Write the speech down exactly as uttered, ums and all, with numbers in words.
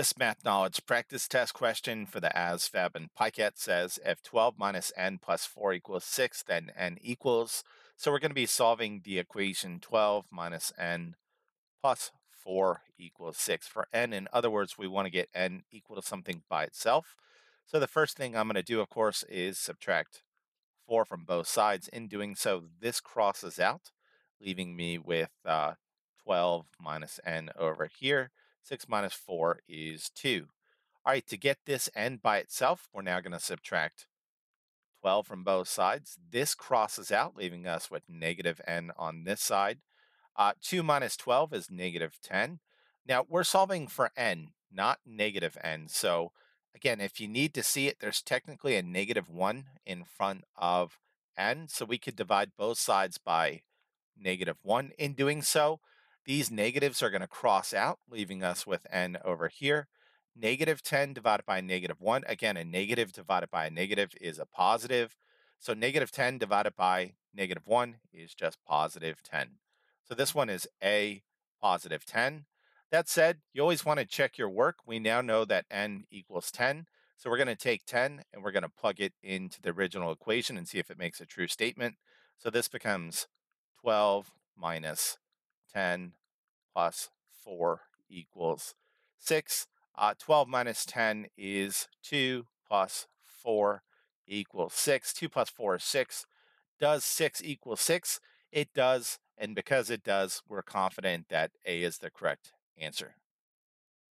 This math knowledge practice test question for the A S V A B and PiCAT says if twelve minus n plus four equals six, then n equals. So we're going to be solving the equation twelve minus n plus four equals six for n. In other words, we want to get n equal to something by itself. So the first thing I'm going to do, of course, is subtract four from both sides. In doing so, this crosses out, leaving me with uh, twelve minus n over here. six minus four is two. All right, to get this n by itself, we're now going to subtract twelve from both sides. This crosses out, leaving us with negative n on this side. Uh, two minus twelve is negative ten. Now, we're solving for n, not negative n. So, again, if you need to see it, there's technically a negative one in front of n. So we could divide both sides by negative one. In doing so, these negatives are going to cross out, leaving us with n over here. Negative ten divided by negative one. Again, a negative divided by a negative is a positive. So negative ten divided by negative one is just positive ten. So this one is a positive ten. That said, you always want to check your work. We now know that n equals ten. So we're going to take ten and we're going to plug it into the original equation and see if it makes a true statement. So this becomes twelve minus ten plus four equals six. Uh, twelve minus ten is two plus four equals six. two plus four is six. Does six equal six? It does. And because it does, we're confident that A is the correct answer.